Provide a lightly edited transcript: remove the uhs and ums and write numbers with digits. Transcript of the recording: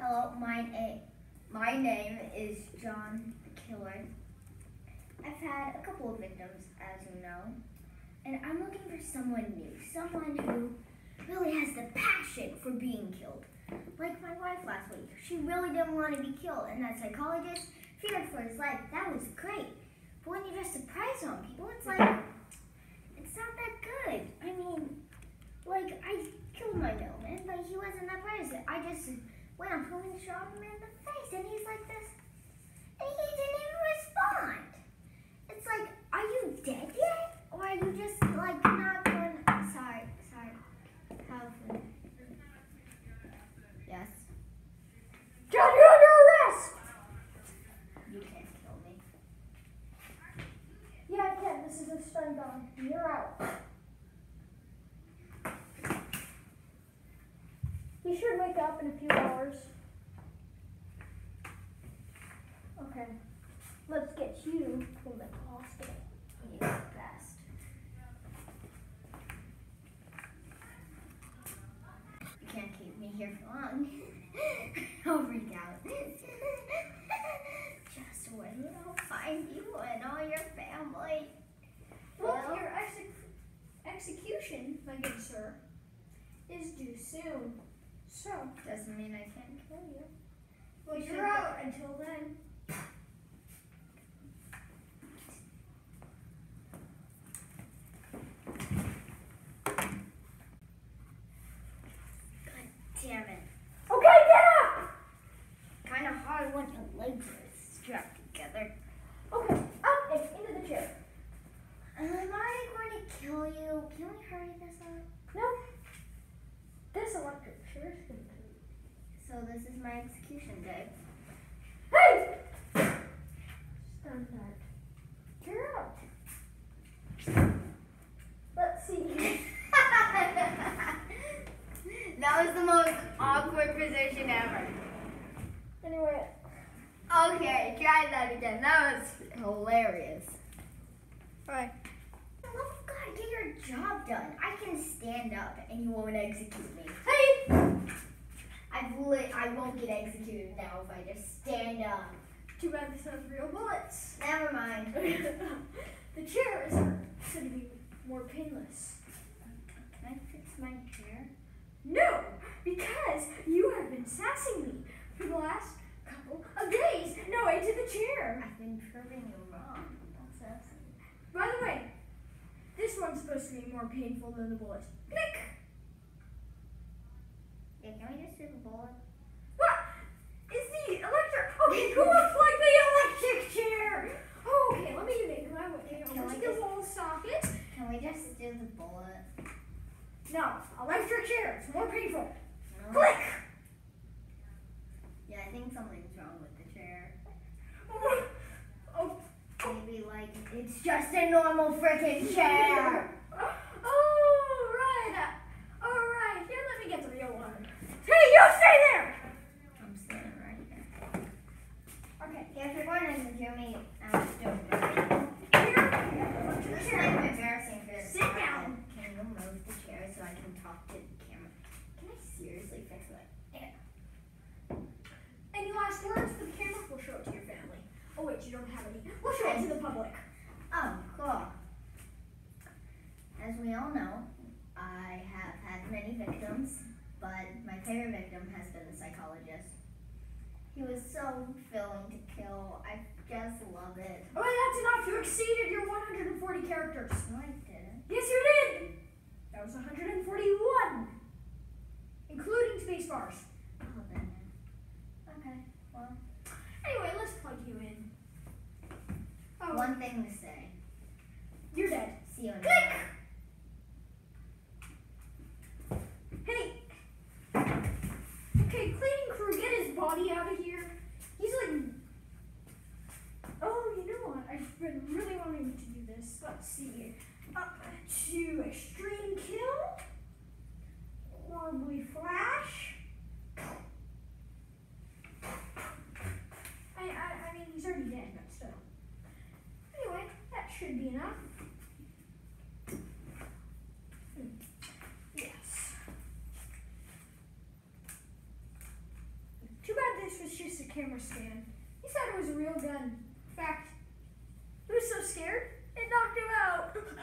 Hello, my name is John the Killer. I've had a couple of victims, as you know, and I'm looking for someone new, someone who really has the passion for being killed. Like my wife last week, she really didn't want to be killed, and that psychologist feared for his life. That was great, but when you just surprise on people, it's like, it's not that good. I mean, like, I killed my mailman, but he wasn't that present. I just went on pulling the shot him in the face, and he's like this, and he didn't even respond. It's like, are you dead yet? Or are you just, like, not going, sorry, how? Yes. John, you're under arrest! You can't kill me. Yeah, I can. This is a stun gun. You're out. You should wake up in a few hours. Okay. Let's get you from the hospital. You best. You can't keep me here for long. I'll freak out. Just wait, I'll find you and all your family. Well, no. Your execution, my good sir, is due soon. So, doesn't mean I can't kill you. Well, you're out until then. Damn it. Okay, get up! Kind of hard when your legs are strapped together. Okay, up and into the chair. Am I going to kill you? Can we hurry this up? No. This electric chair is going to kill you. So this is my execution day. Hey! Standard. You're out. Let's see. That was the most awkward position ever. Anyway. Okay, try that again. That was hilarious. Alright. Oh God, get your job done. I can stand up and you won't execute me. Hey! I won't get executed now if I just stand up. Too bad these aren't real bullets. Never mind. The chair is going to be more painless. Can I fix my chair? No, because you have been sassing me for the last couple of days. No, into the chair. I've been proving you wrong. That's sassy. By the way, this one's supposed to be more painful than the bullet. Click. Yeah, can we just do the bullet? What? It's the electric. Okay, go up like the electric chair. Oh, okay, let me make my way over to the wall socket. Can we just do the bullet? No, electric chair. It's more painful. No. Click! Yeah, I think something's wrong with the chair. Oh. Maybe, like, it's just a normal freaking chair. All right. Here, let me get the real one. Hey, you stay there! I'm standing right here. Okay, if you're going to do me, I'm just doing it. Here. This is embarrassing for this. Sit down. Can you move the chair so I can talk to the camera? Can I seriously fix that? Yeah. Any last words for the camera? We'll show it to your family. Oh wait, you don't have any. We'll show it to the public. Oh, cool. As we all know, I have had many victims, but my favorite victim has been the psychologist. He was so filling to kill. I just love it. Oh, that's enough. You exceeded your 140 characters. No, I didn't. Yes, you did. That was 141, including space bars. Oh, then. Okay. Well. Anyway, let's plug you in. Oh. One thing to say. You're dead. See you. Click. Hey. Okay, cleaning crew, get his body out of here. He's like. Oh, you know what? I've been really wanting to do this. Let's see. Up to extreme kill. Horribly flash. I mean, he's already dead, but still. Anyway, that should be enough. Yes. Too camera stand. He said it was a real gun. In fact, he was so scared, it knocked him out.